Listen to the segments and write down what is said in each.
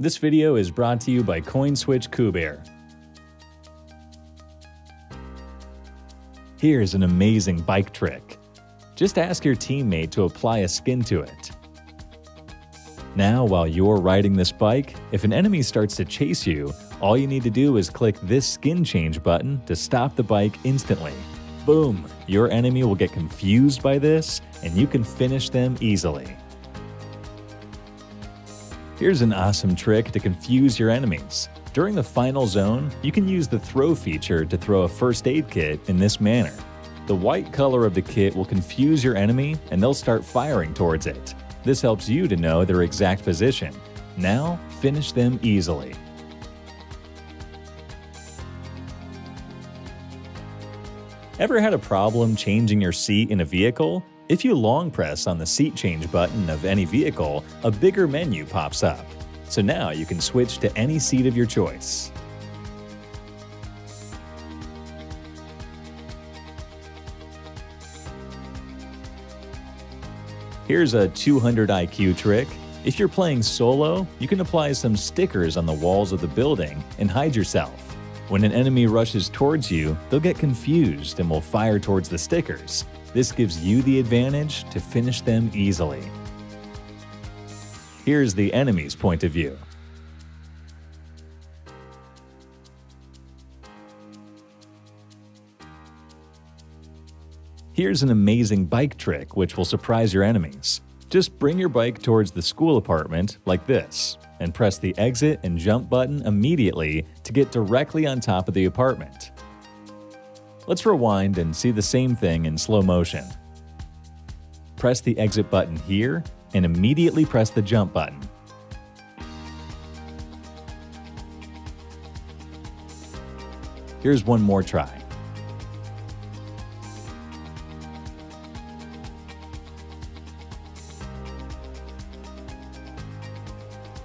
This video is brought to you by CoinSwitch Kuber. Here's an amazing bike trick. Just ask your teammate to apply a skin to it. Now, while you're riding this bike, if an enemy starts to chase you, all you need to do is click this skin change button to stop the bike instantly. Boom! Your enemy will get confused by this, and you can finish them easily. Here's an awesome trick to confuse your enemies. During the final zone, you can use the throw feature to throw a first aid kit in this manner. The white color of the kit will confuse your enemy, and they'll start firing towards it. This helps you to know their exact position. Now, finish them easily. Ever had a problem changing your seat in a vehicle? If you long press on the seat change button of any vehicle, a bigger menu pops up. So now you can switch to any seat of your choice. Here's a 200 IQ trick. If you're playing solo, you can apply some stickers on the walls of the building and hide yourself. When an enemy rushes towards you, they'll get confused and will fire towards the stickers. This gives you the advantage to finish them easily. Here's the enemy's point of view. Here's an amazing bike trick which will surprise your enemies. Just bring your bike towards the school apartment like this, and press the exit and jump button immediately to get directly on top of the apartment. Let's rewind and see the same thing in slow motion. Press the exit button here, and immediately press the jump button. Here's one more try.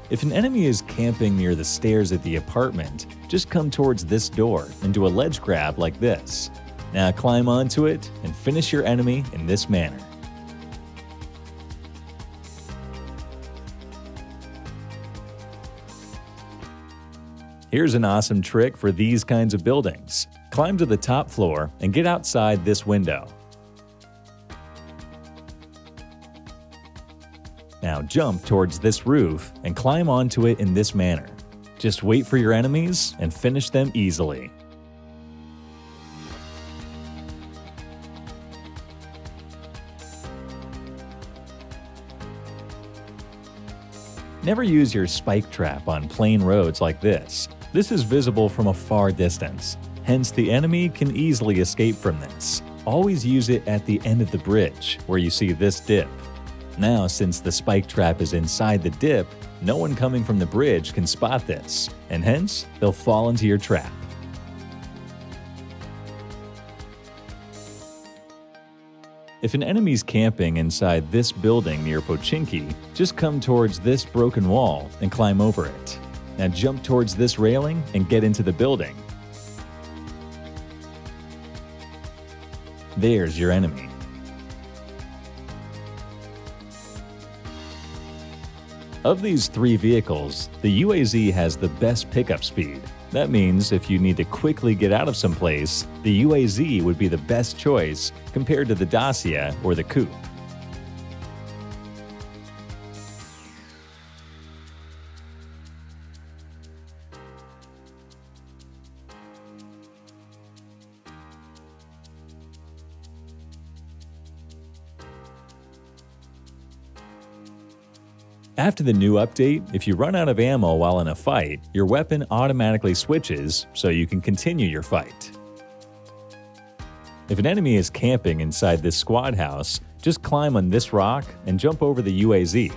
If an enemy is camping near the stairs at the apartment, just come towards this door and do a ledge grab like this. Now climb onto it and finish your enemy in this manner. Here's an awesome trick for these kinds of buildings. Climb to the top floor and get outside this window. Now jump towards this roof and climb onto it in this manner. Just wait for your enemies and finish them easily. Never use your spike trap on plain roads like this. This is visible from a far distance, hence the enemy can easily escape from this. Always use it at the end of the bridge where you see this dip. Now, since the spike trap is inside the dip, no one coming from the bridge can spot this, and hence, they'll fall into your trap. If an enemy's camping inside this building near Pochinki, just come towards this broken wall and climb over it. Now jump towards this railing and get into the building. There's your enemy. Of these three vehicles, the UAZ has the best pickup speed. That means if you need to quickly get out of someplace, the UAZ would be the best choice compared to the Dacia or the Coupe. After the new update, if you run out of ammo while in a fight, your weapon automatically switches so you can continue your fight. If an enemy is camping inside this squad house, just climb on this rock and jump over the UAZ.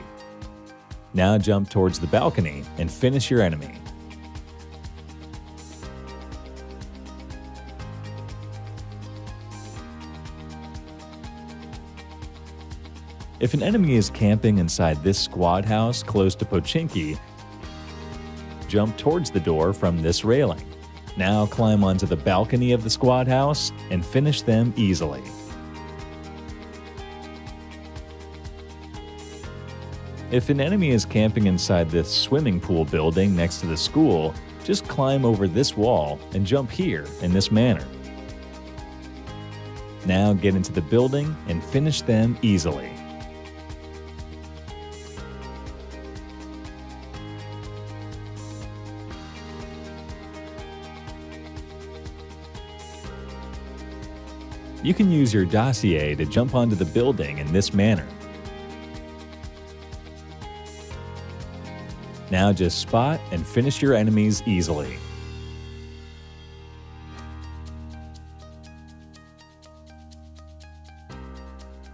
Now jump towards the balcony and finish your enemy. If an enemy is camping inside this squad house close to Pochinki, jump towards the door from this railing. Now climb onto the balcony of the squad house and finish them easily. If an enemy is camping inside this swimming pool building next to the school, just climb over this wall and jump here in this manner. Now get into the building and finish them easily. You can use your Dacia to jump onto the building in this manner. Now just spot and finish your enemies easily.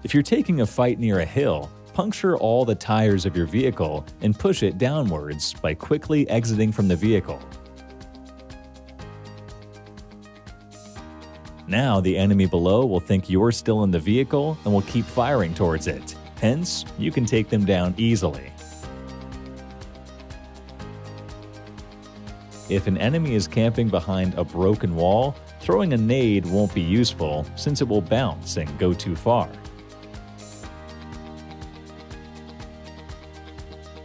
If you're taking a fight near a hill, puncture all the tires of your vehicle and push it downwards by quickly exiting from the vehicle. Now the enemy below will think you're still in the vehicle and will keep firing towards it. Hence, you can take them down easily. If an enemy is camping behind a broken wall, throwing a nade won't be useful since it will bounce and go too far.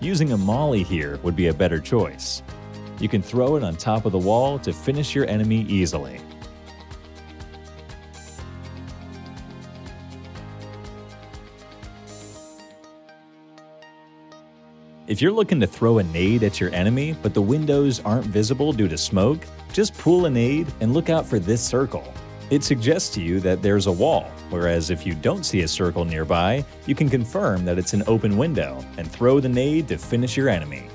Using a molly here would be a better choice. You can throw it on top of the wall to finish your enemy easily. If you're looking to throw a nade at your enemy, but the windows aren't visible due to smoke, just pull a nade and look out for this circle. It suggests to you that there's a wall, whereas if you don't see a circle nearby, you can confirm that it's an open window and throw the nade to finish your enemy.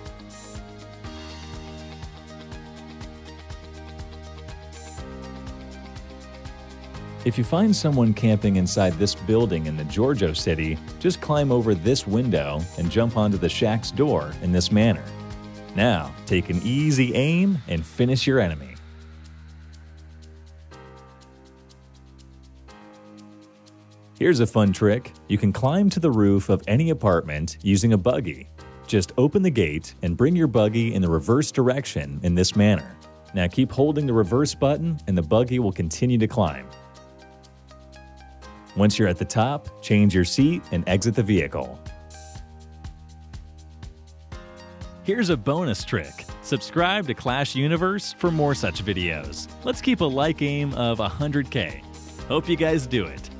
If you find someone camping inside this building in the Giorgio City, just climb over this window and jump onto the shack's door in this manner. Now, take an easy aim and finish your enemy. Here's a fun trick. You can climb to the roof of any apartment using a buggy. Just open the gate and bring your buggy in the reverse direction in this manner. Now keep holding the reverse button and the buggy will continue to climb. Once you're at the top, change your seat and exit the vehicle. Here's a bonus trick. Subscribe to Clash Universe for more such videos. Let's keep a like aim of 100K. Hope you guys do it.